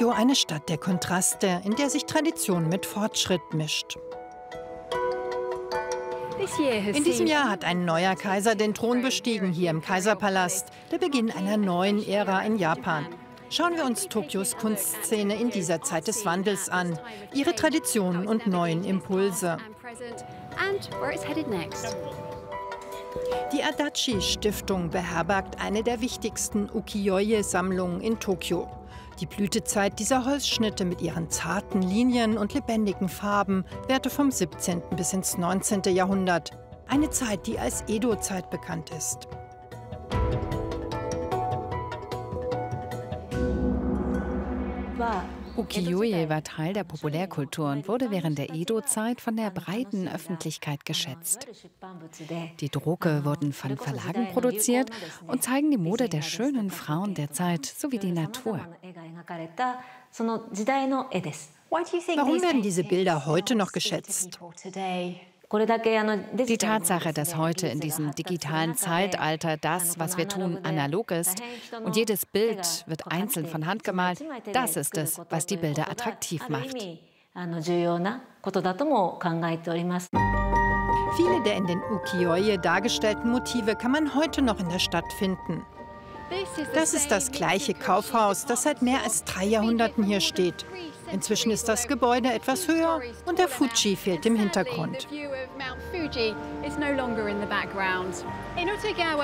Tokio eine Stadt der Kontraste, in der sich Tradition mit Fortschritt mischt. In diesem Jahr hat ein neuer Kaiser den Thron bestiegen, hier im Kaiserpalast, der Beginn einer neuen Ära in Japan. Schauen wir uns Tokios Kunstszene in dieser Zeit des Wandels an, ihre Traditionen und neuen Impulse. Die Adachi-Stiftung beherbergt eine der wichtigsten Ukiyo-e-Sammlungen in Tokio. Die Blütezeit dieser Holzschnitte mit ihren zarten Linien und lebendigen Farben währte vom 17. bis ins 19. Jahrhundert. Eine Zeit, die als Edo-Zeit bekannt ist. Ukiyo-e war Teil der Populärkultur und wurde während der Edo-Zeit von der breiten Öffentlichkeit geschätzt. Die Drucke wurden von Verlagen produziert und zeigen die Mode der schönen Frauen der Zeit sowie die Natur. Warum werden diese Bilder heute noch geschätzt? Die Tatsache, dass heute in diesem digitalen Zeitalter das, was wir tun, analog ist und jedes Bild wird einzeln von Hand gemalt, das ist es, was die Bilder attraktiv macht. Viele der in den Ukiyo-e dargestellten Motive kann man heute noch in der Stadt finden. Das ist das gleiche Kaufhaus, das seit mehr als 3 Jahrhunderten hier steht. Inzwischen ist das Gebäude etwas höher und der Fuji fehlt im Hintergrund.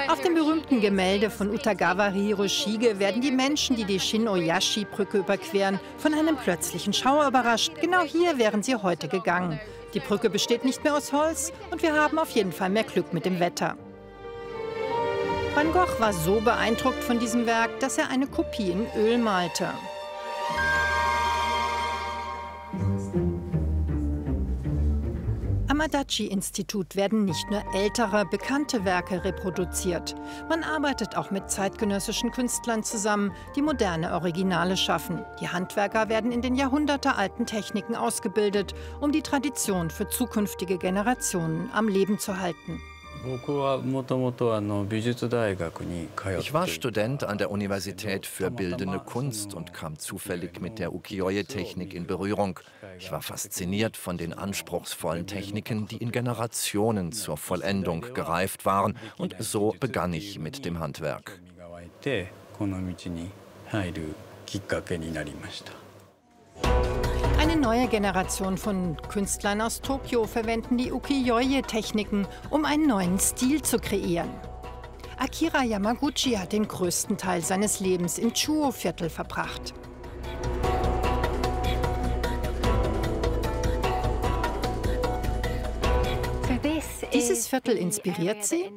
Auf dem berühmten Gemälde von Utagawa Hiroshige werden die Menschen, die die Shin-Ohashi-Brücke überqueren, von einem plötzlichen Schauer überrascht. Genau hier wären sie heute gegangen. Die Brücke besteht nicht mehr aus Holz und wir haben auf jeden Fall mehr Glück mit dem Wetter. Van Gogh war so beeindruckt von diesem Werk, dass er eine Kopie in Öl malte. Am Adachi-Institut werden nicht nur ältere, bekannte Werke reproduziert. Man arbeitet auch mit zeitgenössischen Künstlern zusammen, die moderne Originale schaffen. Die Handwerker werden in den jahrhundertealten Techniken ausgebildet, um die Tradition für zukünftige Generationen am Leben zu halten. Ich war Student an der Universität für Bildende Kunst und kam zufällig mit der Ukiyo-e-Technik in Berührung. Ich war fasziniert von den anspruchsvollen Techniken, die in Generationen zur Vollendung gereift waren. Und so begann ich mit dem Handwerk. Eine neue Generation von Künstlern aus Tokio verwenden die Ukiyo-e-Techniken, um einen neuen Stil zu kreieren. Akira Yamaguchi hat den größten Teil seines Lebens im Chuo-Viertel verbracht. Dieses Viertel inspiriert sie?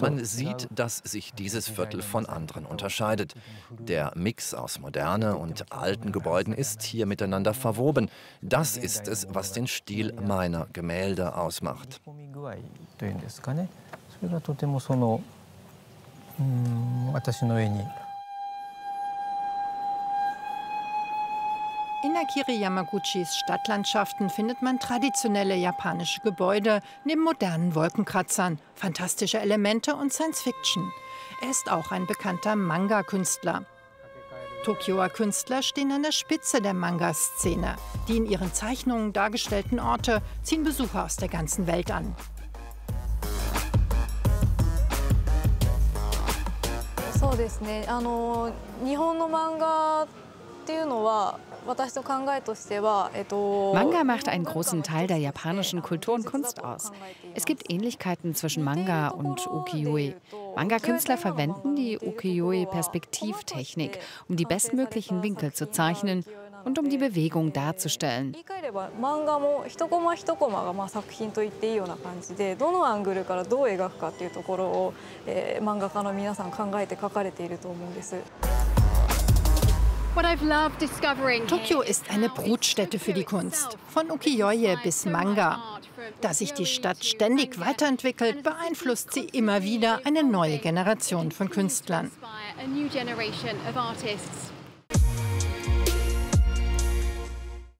Man sieht, dass sich dieses Viertel von anderen unterscheidet. Der Mix aus Moderne und alten Gebäuden ist hier miteinander verwoben. Das ist es, was den Stil meiner Gemälde ausmacht. In Akira Yamaguchis Stadtlandschaften findet man traditionelle japanische Gebäude neben modernen Wolkenkratzern, fantastische Elemente und Science-Fiction. Er ist auch ein bekannter Manga-Künstler. Tokioer Künstler stehen an der Spitze der Manga-Szene. Die in ihren Zeichnungen dargestellten Orte ziehen Besucher aus der ganzen Welt an. Manga macht einen großen Teil der japanischen Kultur und Kunst aus. Es gibt Ähnlichkeiten zwischen Manga und Ukiyo-e. Manga-Künstler verwenden die Ukiyo-e-Perspektivtechnik, um die bestmöglichen Winkel zu zeichnen und um die Bewegung darzustellen. Tokio ist eine Brutstätte für die Kunst, von Ukiyo-e bis Manga. Da sich die Stadt ständig weiterentwickelt, beeinflusst sie immer wieder eine neue Generation von Künstlern.